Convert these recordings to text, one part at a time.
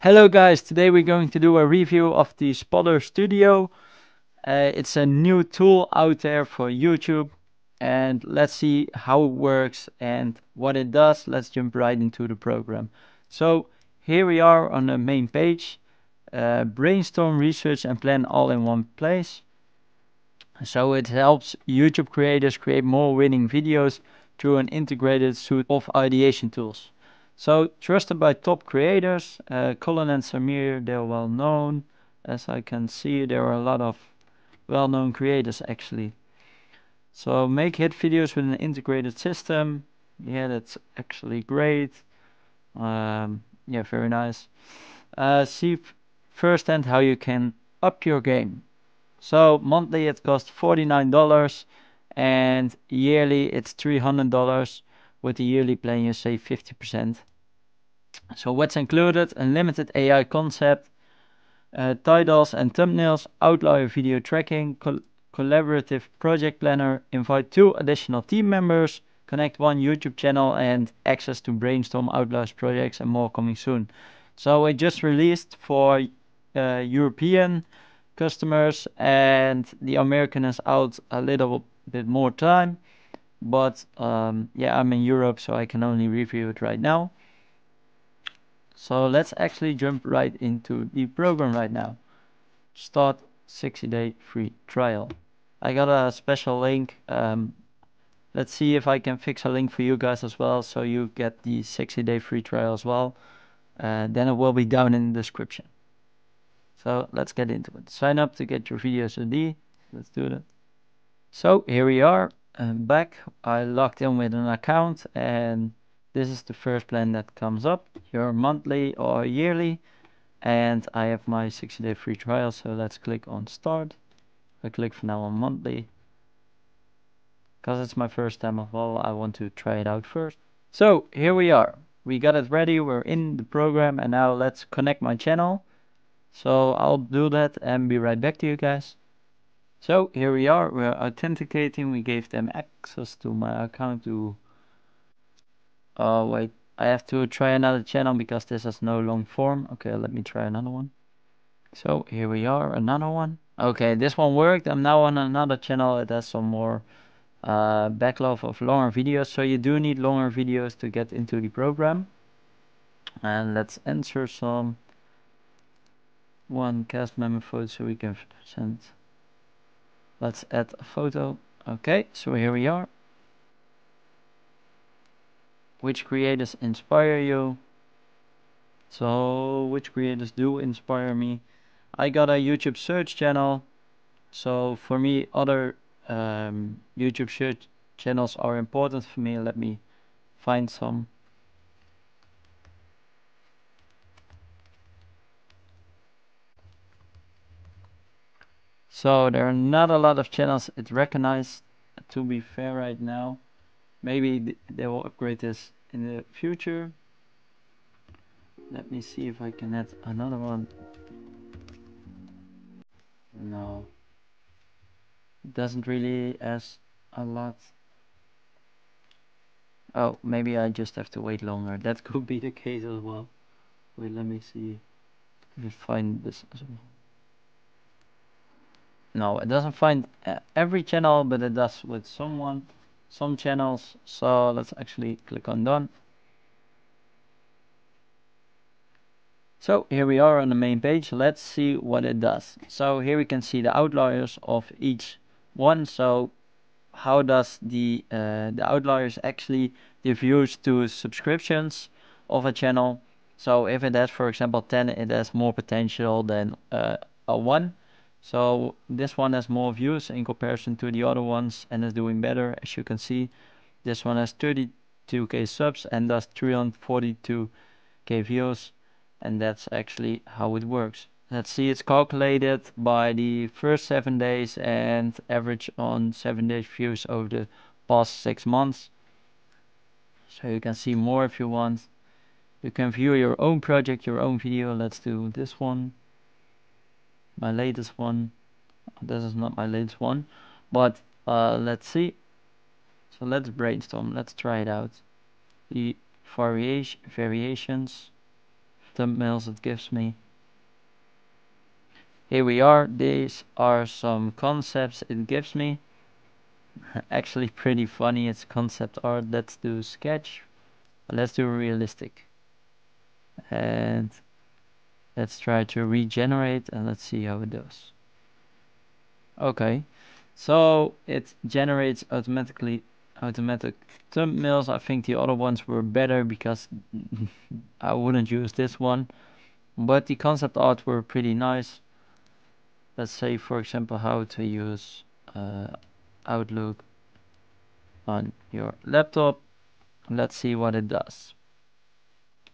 Hello guys, today we're going to do a review of the Spotter Studio. It's a new tool out there for YouTube, and let's see how it works and what it does. Let's jump right into the program. So here we are on the main page. Brainstorm, research and plan all in one place. So it helps YouTube creators create more winning videos through an integrated suite of ideation tools. So trusted by top creators, Colin and Samir, they're well known. As I can see, there are a lot of well-known creators actually. So make hit videos with an integrated system. Yeah, that's actually great. Yeah, very nice. See firsthand how you can up your game. So monthly it costs $49 and yearly it's $300. With the yearly plan you save 50%. So what's included? Unlimited AI concept, titles and thumbnails, outlier video tracking, collaborative project planner, invite 2 additional team members, connect 1 YouTube channel and access to brainstorm outliers projects and more coming soon. So it just released for European customers, and the American is out a little bit more time. But yeah, I'm in Europe, so I can only review it right now. So let's actually jump right into the program right now. Start 60-day free trial. I got a special link. Let's see if I can fix a link for you guys as well, so you get the 60-day free trial as well. Then it will be down in the description. So let's get into it. Sign up to get your videos ID. Let's do that. So here we are. Back, I logged in with an account, and this is the first plan that comes up, your monthly or yearly, and I have my 60-day free trial. So let's click on start. I click for now on monthly because it's my first time of all. I want to try it out first. So here we are, we got it ready, we're in the program, and now let's connect my channel. So I'll do that and be right back to you guys. So here we are, we're authenticating, we gave them access to my account to... Oh wait, I have to try another channel because this has no long form. Okay, let me try another one. So here we are, another one. Okay, this one worked. I'm now on another channel. It has some more backlog of longer videos. So you do need longer videos to get into the program. And let's enter some... one cast member photo so we can send... Let's add a photo. Okay, so here we are. Which creators inspire you? So, which creators do inspire me? I got a YouTube search channel. So, for me, other YouTube search channels are important for me. Let me find some. So there are not a lot of channels it recognized, to be fair, right now. Maybe they will upgrade this in the future. Let me see if I can add another one. No, it doesn't really ask a lot. Oh, maybe I just have to wait longer. That could be the case as well. Wait, let me see if I find this as well. No, it doesn't find every channel, but it does with some channels. So let's actually click on done. So here we are on the main page. Let's see what it does. So here we can see the outliers of each one. So how does the outliers actually diffuse to subscriptions of a channel? So if it has, for example, 10, it has more potential than a 1. So this one has more views in comparison to the other ones and is doing better. As you can see, this one has 32k subs and does 342k views, and that's actually how it works. Let's see, it's calculated by the first 7 days and average on 7 days views over the past 6 months. So you can see more if you want. You can view your own project, your own video. Let's do this one. My latest one. This is not my latest one, but let's see. So let's brainstorm, let's try it out. The variations. thumbnails it gives me. Here we are. These are some concepts it gives me. Actually pretty funny. It's concept art. Let's do sketch. Let's do realistic. And let's try to regenerate and let's see how it does. Okay. So it generates automatic thumbnails. I think the other ones were better because I wouldn't use this one. But the concept art were pretty nice. Let's say, for example, how to use Outlook on your laptop. Let's see what it does.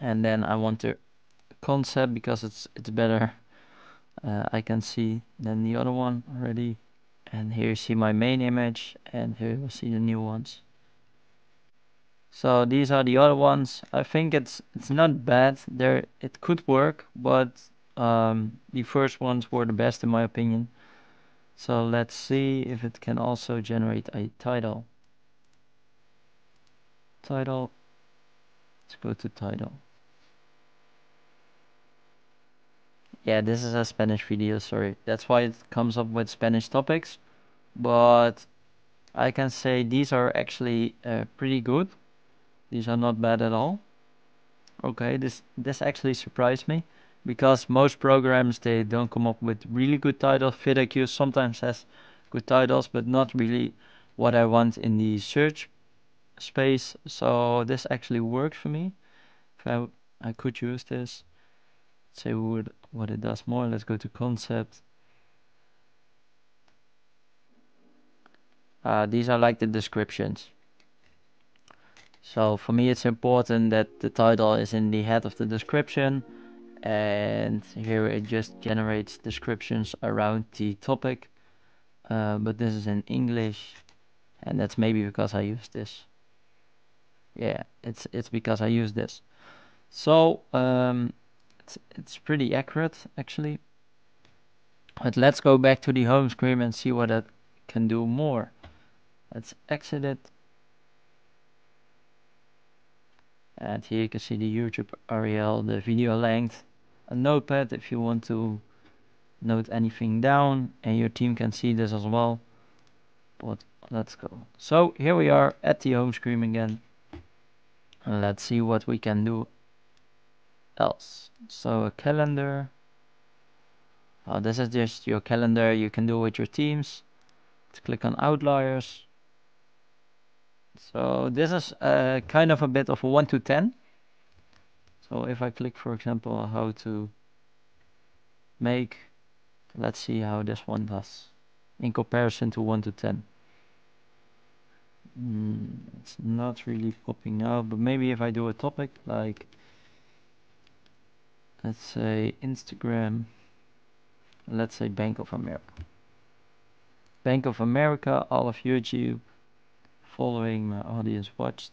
And then I want the concept because it's better. I can see than the other one already. And here you see my main image, and here you see the new ones. So these are the other ones. I think it's not bad. There it could work, but the first ones were the best in my opinion. So let's see if it can also generate a title. Title. Let's go to title. Yeah, this is a Spanish video, sorry. That's why it comes up with Spanish topics. But I can say these are actually pretty good. These are not bad at all. Okay, this actually surprised me. Because most programs, they don't come up with really good titles. VidIQ sometimes has good titles, but not really what I want in the search space. So this actually works for me. If I could use this. Say what it does more. Let's go to concept. These are like the descriptions. So for me it's important that the title is in the head of the description. And here it just generates descriptions around the topic, but this is in English, and that's maybe because I use this. Yeah, it's because I use this. So it's pretty accurate actually. But let's go back to the home screen and see what that can do more. Let's exit it. And here you can see the YouTube URL, the video length, a notepad if you want to note anything down, and your team can see this as well. But let's go. So here we are at the home screen again. And let's see what we can do else. So a calendar. Oh, this is just your calendar you can do with your teams. Let's click on outliers. So this is kind of a bit of a 1 to 10. So if I click, for example, how to make, let's see how this one does in comparison to 1 to 10. It's not really popping out, but maybe if I do a topic like, let's say Instagram, let's say Bank of America. Bank of America, all of YouTube. Following my audience watched.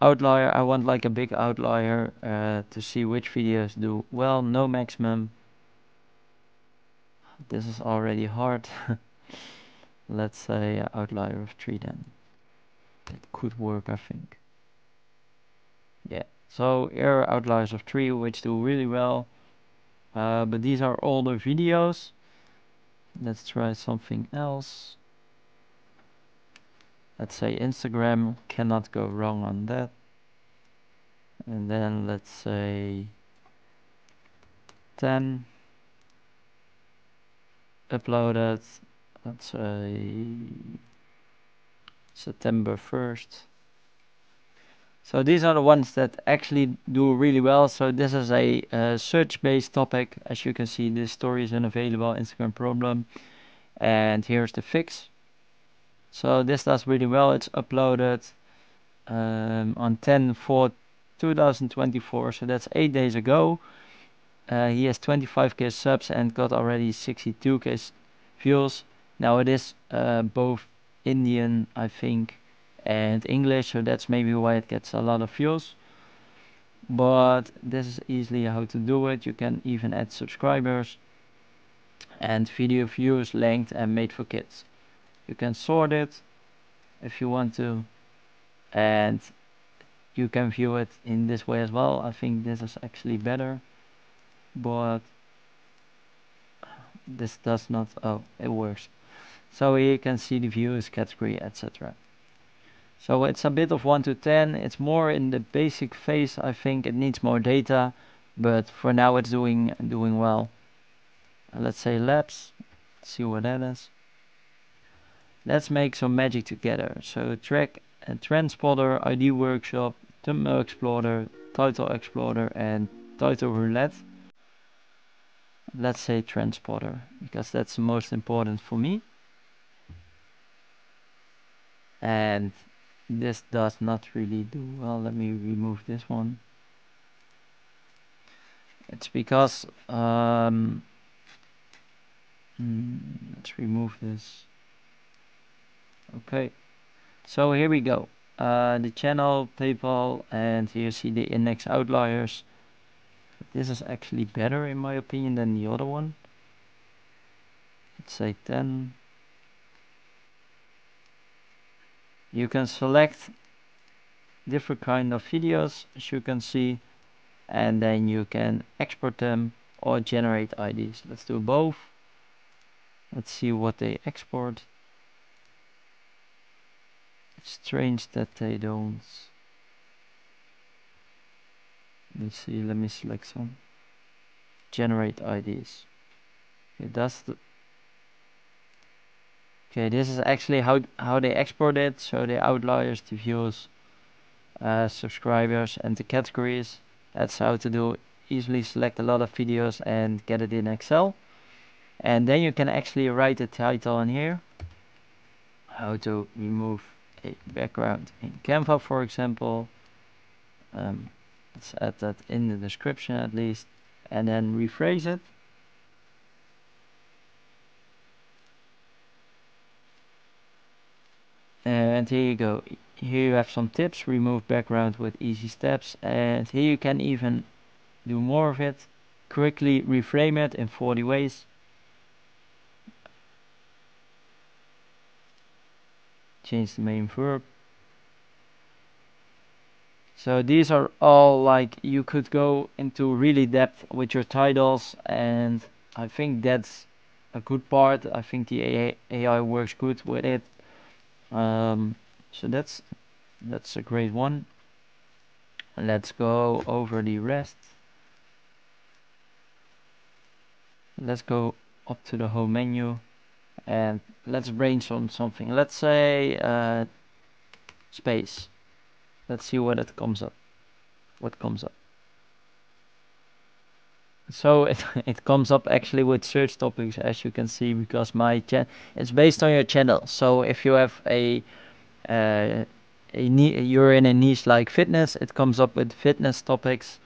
Outlier, I want like a big outlier to see which videos do well. No maximum. This is already hard. Let's say outlier of 3 then. It could work, I think. Yeah, so here are outliers of 3 which do really well. But these are all the videos. Let's try something else. Let's say Instagram, cannot go wrong on that. And then let's say 10 uploaded, let's say September 1st. So these are the ones that actually do really well. So this is a search-based topic. As you can see, this story is unavailable, Instagram problem. And here's the fix. So this does really well. It's uploaded on 10/4/2024, so that's 8 days ago. He has 25k subs and got already 62k views. Now it is both Indian, I think, and English, so that's maybe why it gets a lot of views. But this is easily how to do it. You can even add subscribers and video views, length, and made for kids. You can sort it if you want to, and You can view it in this way as well. I think this is actually better, but this does not, oh, it works. So here you can see the views, category, etc. So it's a bit of 1 to 10. It's more in the basic phase. I think it needs more data, but for now it's doing well. Let's say labs, see what that is. Let's make some magic together. So track and trend spotter, ID workshop, thumbnail explorer, title explorer, and title roulette. Let's say trend spotter because that's the most important for me. And this does not really do well. Let me remove this one. It's because let's remove this. Okay, so here we go, the channel, PayPal, and here you see the index outliers. This is actually better in my opinion than the other one. Let's say 10. You can select different kind of videos, as you can see, and then you can export them or generate IDs. Let's do both. Let's see what they export. Strange that they don't. Let me see, let me select some. Generate IDs. Okay, that's the. Okay, this is actually how they export it. So the outliers, the views, subscribers, and the categories. That's how to do. Easily select a lot of videos and get it in Excel. And then you can actually write the title in here. How to remove background in Canva, for example. Let's add that in the description at least, and then rephrase it. And here you go. Here you have some tips. Remove background with easy steps. And here you can even do more of it. Quickly reframe it in 40 ways. Change the main verb. So these are all, like, you could go into really depth with your titles, and I think that's a good part. I think the AI works good with it. So that's a great one. Let's go over the rest. Let's go up to the home menu. And let's brainstorm something. Let's say space. Let's see what it comes up. What comes up? So it comes up actually with search topics, as you can see, because my it's based on your channel. So if you have you're in a niche like fitness, it comes up with fitness topics,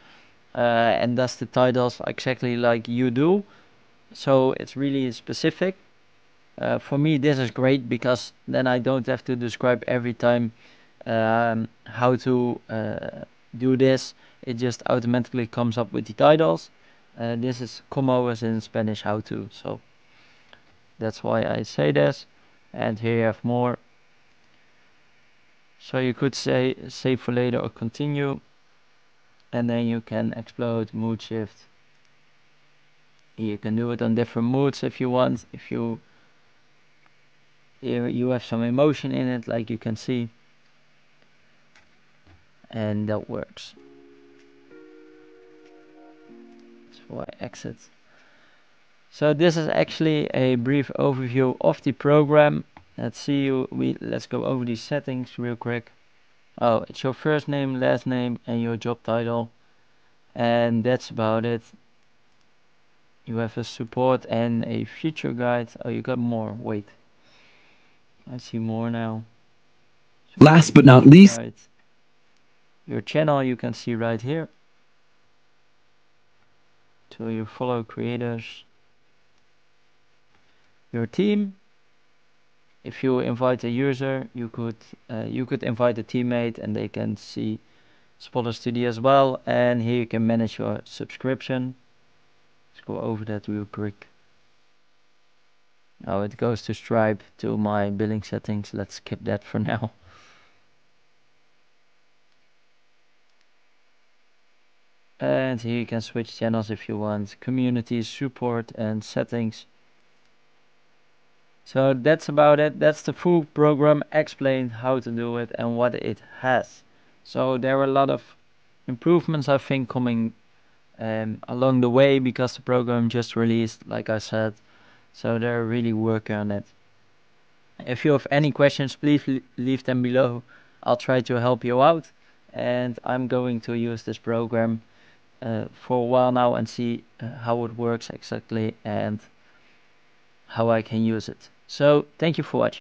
and that's the titles exactly like you do. So it's really specific. For me, this is great because then I don't have to describe every time how to do this. It just automatically comes up with the titles. This is como as in Spanish, how to. So that's why I say this. And here you have more. So you could say save for later or continue. And then you can explode, mood shift. You can do it on different moods if you want. If you Here you have some emotion in it, like you can see, and that works. So I exit. So this is actually a brief overview of the program. Let's see, let's go over these settings real quick. Oh, it's your first name, last name, and your job title, and that's about it. You have a support and a future guide. Oh, you got more. Wait. I see more now. So last but not least, right. Your channel you can see right here. So you follow creators. Your team. If you invite a user, you could invite a teammate, and they can see Spotter Studio as well. And here you can manage your subscription. Let's go over that real quick. Now it goes to Stripe, to my billing settings. Let's skip that for now. And here you can switch channels if you want, communities, support and settings. So that's about it. That's the full program, explained how to do it and what it has. So there are a lot of improvements, I think, coming along the way, because the program just released, like I said. So they're really working on it. If you have any questions, please leave them below. I'll try to help you out. And I'm going to use this program for a while now and see how it works exactly and how I can use it. So thank you for watching.